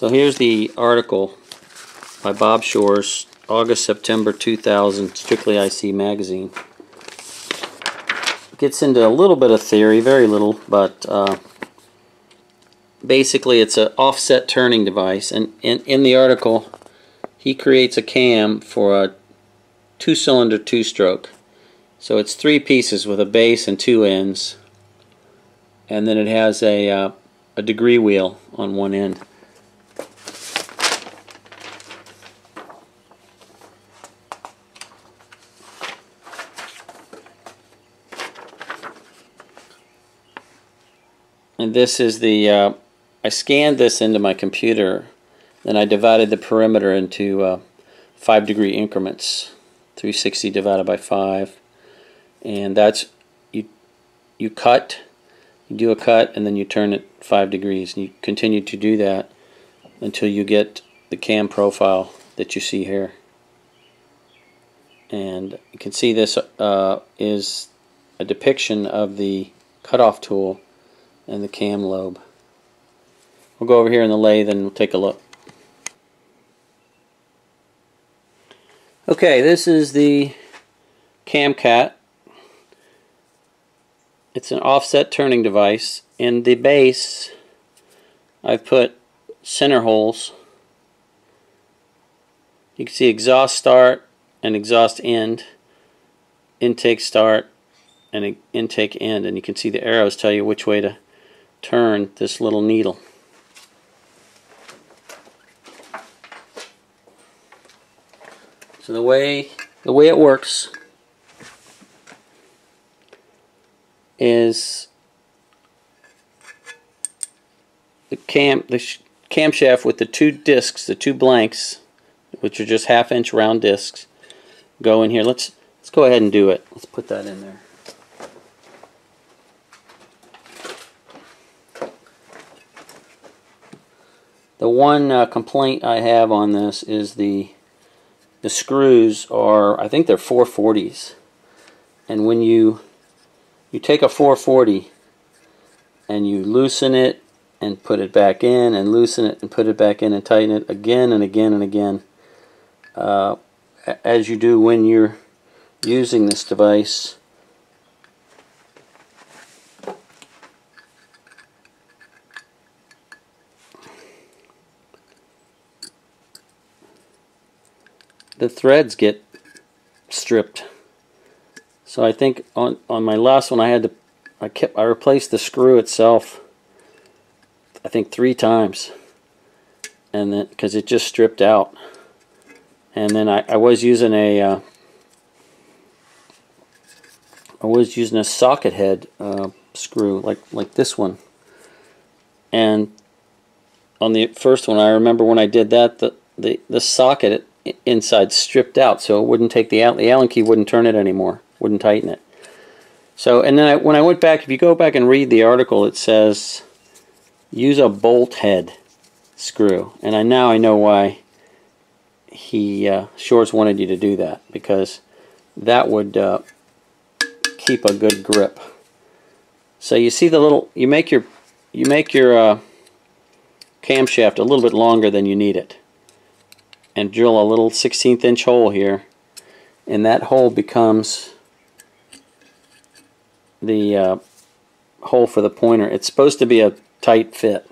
So here's the article by Bob Shores, August-September 2000, Strictly IC Magazine. Gets into a little bit of theory, very little, but basically it's an offset turning device. And in the article, he creates a cam for a two-cylinder two-stroke. So it's three pieces with a base and two ends, and then it has a degree wheel on one end. And this is the, I scanned this into my computer, and I divided the perimeter into 5 degree increments, 360 divided by 5, and that's, you cut, you do a cut, and then you turn it 5 degrees, and you continue to do that until you get the cam profile that you see here. And you can see this is a depiction of the cutoff tool and the cam lobe. We'll go over here in the lathe and we'll take a look. Okay, this is the CamCat. It's an offset turning device. In the base, I've put center holes. You can see exhaust start and exhaust end, intake start and intake end, and you can see the arrows tell you which way to turn this little needle. So the way it works is the camshaft with the two discs, the two blanks, which are just half-inch round discs, go in here. Let's go ahead and do it. Let's put that in there. The one complaint I have on this is the screws are, I think they're 440s, and when you take a 440 and you loosen it and put it back in, and loosen it and put it back in, and tighten it again and again and again, as you do when you're using this device, the threads get stripped. So I think on my last one I replaced the screw itself I think 3 times, and then because it just stripped out. And then I was using a socket head screw like this one, and on the first one I remember when I did that the socket inside stripped out, so it wouldn't take the Allen key wouldn't turn it anymore, wouldn't tighten it. So, and then when I went back, if you go back and read the article, it says use a bolt head screw, and now I know why he Shores wanted you to do that, because that would keep a good grip. So you see the little, you make your camshaft a little bit longer than you need it, and drill a little 1/16" hole here, and that hole becomes the hole for the pointer. It's supposed to be a tight fit.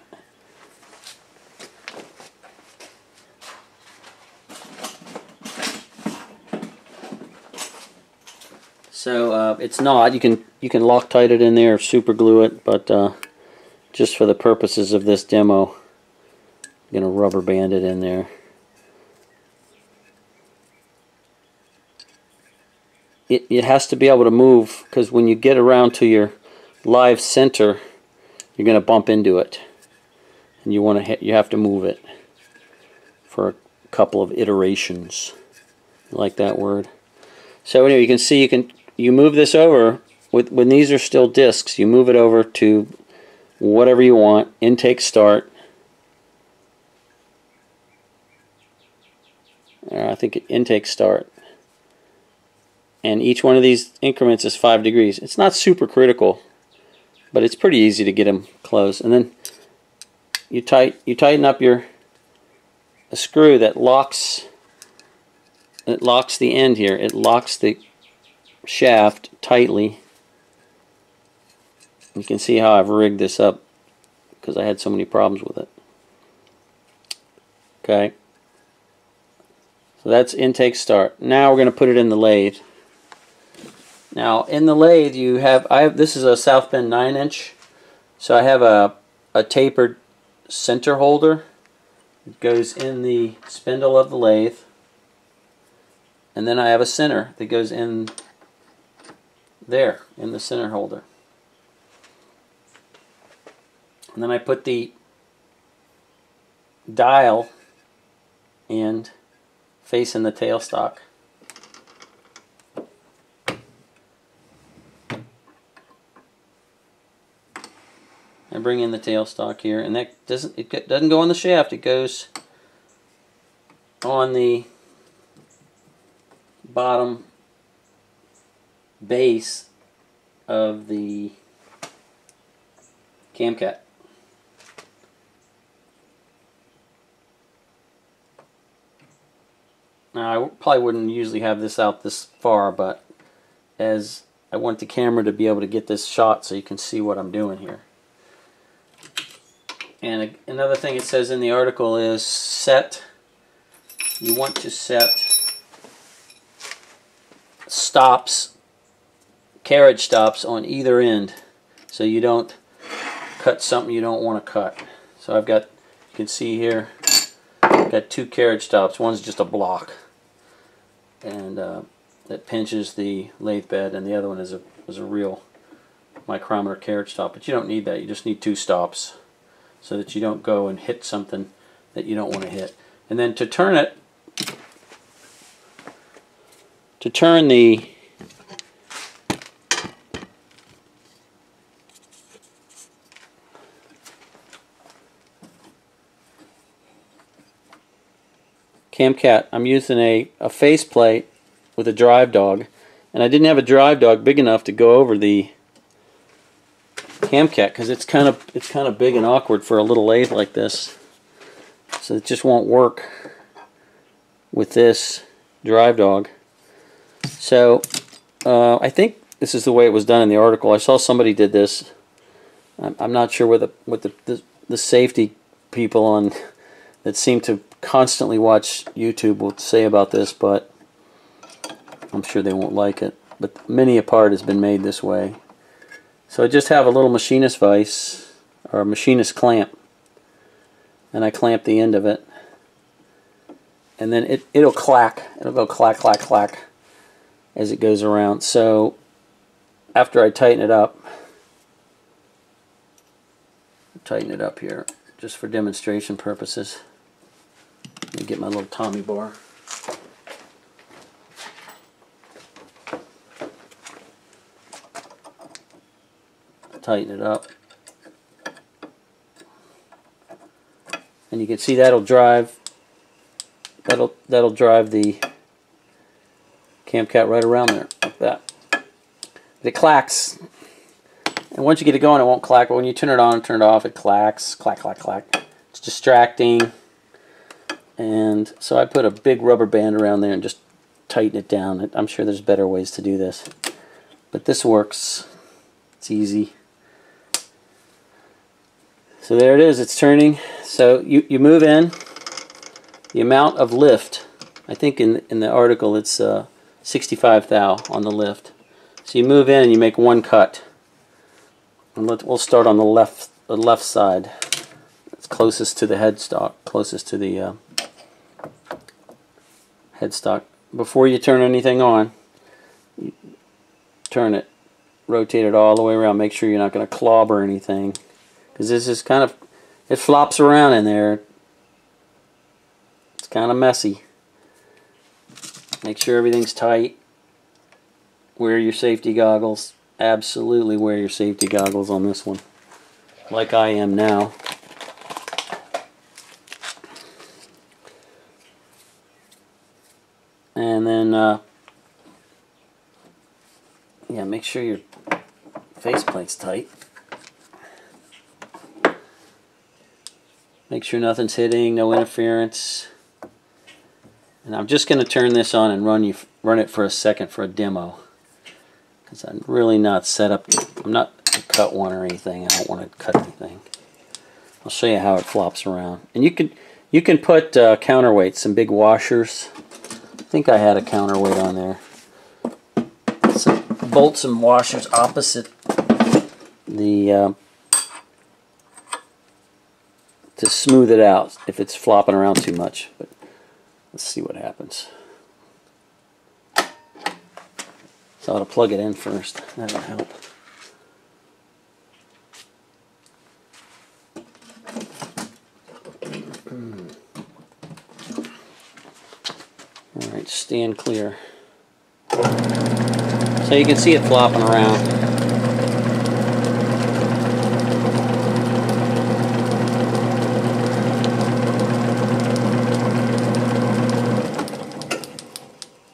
So it's not, you can Loctite it in there or super glue it, but just for the purposes of this demo I'm going to rubber band it in there. It has to be able to move, because when you get around to your live center you're going to bump into it, and you have to move it for a couple of iterations. I like that word. So anyway, you can see you move this over when these are still discs, you move it over to whatever you want, intake start. I think intake start. And each one of these increments is 5 degrees. It's not super critical, but it's pretty easy to get them close. And then you tighten up your a screw that locks the end here. It locks the shaft tightly. You can see how I've rigged this up because I had so many problems with it. Okay, so that's intake start. Now we're going to put it in the lathe. Now in the lathe you have, this is a South Bend 9-inch, so I have a tapered center holder. It goes in the spindle of the lathe, and then I have a center that goes in there in the center holder. And then I put the dial and facing the tailstock. I bring in the tailstock here, and that doesn't go on the shaft. It goes on the bottom base of the CamCat. Now, I probably wouldn't usually have this out this far, but as I want the camera to be able to get this shot so you can see what I'm doing here. And another thing it says in the article is set. You want to set stops, carriage stops on either end, so you don't cut something you don't want to cut. So I've got, you can see here, I've got two carriage stops. One's just a block, and that pinches the lathe bed, and the other one is a real micrometer carriage stop. But you don't need that. You just need two stops, so that you don't go and hit something that you don't want to hit. And then to turn it, to turn the CamCat, I'm using a face plate with a drive dog, and I didn't have a drive dog big enough to go over the CamCat because it's kind of big and awkward for a little lathe like this, so it just won't work with this drive dog. So I think this is the way it was done in the article. I saw somebody did this. I'm not sure what the safety people on that seem to constantly watch YouTube will say about this, but I'm sure they won't like it. But many a part has been made this way. So I just have a little machinist vise, or machinist clamp, and I clamp the end of it, and then it'll clack. It'll go clack, clack, clack as it goes around. So after I tighten it up here, just for demonstration purposes. Let me get my little Tommy bar. Tighten it up, and you can see that'll drive the CamCat right around there like that. But it clacks, and once you get it going, it won't clack. But when you turn it on and turn it off, it clacks, clack, clack, clack. It's distracting, and so I put a big rubber band around there and just tighten it down. I'm sure there's better ways to do this, but this works. It's easy. So there it is, it's turning. So you move in. The amount of lift, I think in the article it's 65 thou on the lift. So you move in and you make one cut. And we'll start on the left side. It's closest to the headstock, closest to the headstock. Before you turn anything on, you turn it, rotate it all the way around. Make sure you're not going to clobber anything, because this is kind of, it flops around in there. It's kind of messy. Make sure everything's tight. Wear your safety goggles. Absolutely wear your safety goggles on this one, like I am now. And then yeah, make sure your face plate's tight. Make sure nothing's hitting, no interference. And I'm just going to turn this on and run it for a second for a demo, because I'm really not set up. I'm not to cut one or anything. I don't want to cut anything. I'll show you how it flops around. And you can put counterweights, some big washers. I think I had a counterweight on there. So bolt some washers opposite the to smooth it out if it's flopping around too much. But let's see what happens. So I ought to plug it in first. That'll help. All right, stand clear. So you can see it flopping around.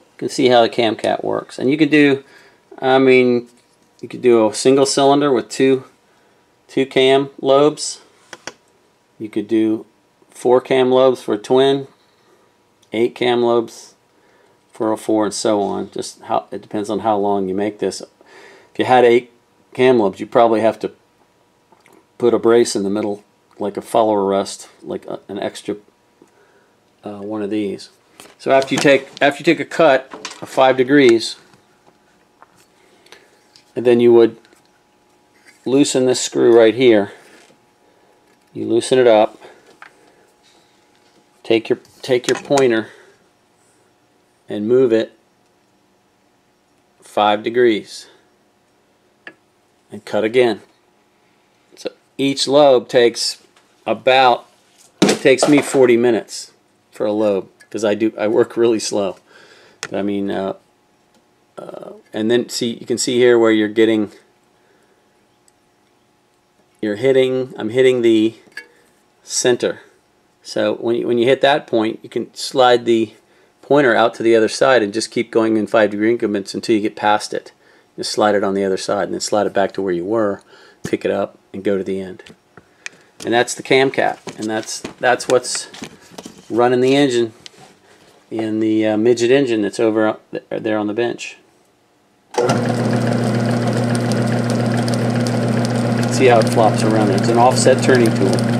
You can see how the CamCat works. And you could do, I mean, you could do a single cylinder with two cam lobes. You could do 4 cam lobes for a twin, 8 cam lobes for a 4, and so on. Just how it depends on how long you make this. If you had 8 cam lobes, you probably have to put a brace in the middle, like a follower rest, like an extra one of these. So after you take a cut of 5 degrees, and then you would loosen this screw right here. You loosen it up. Take your pointer and move it 5 degrees and cut again. So each lobe takes about, it takes me 40 minutes for a lobe, because I work really slow. But I mean, and then see, you can see here where you're getting, I'm hitting the center. So when you hit that point, you can slide the pointer out to the other side and just keep going in 5 degree increments until you get past it. Just slide it on the other side and then slide it back to where you were, pick it up, and go to the end. And that's the CamCat, and that's what's running the engine in the midget engine that's over there on the bench. See how it flops around there. It's an offset turning tool.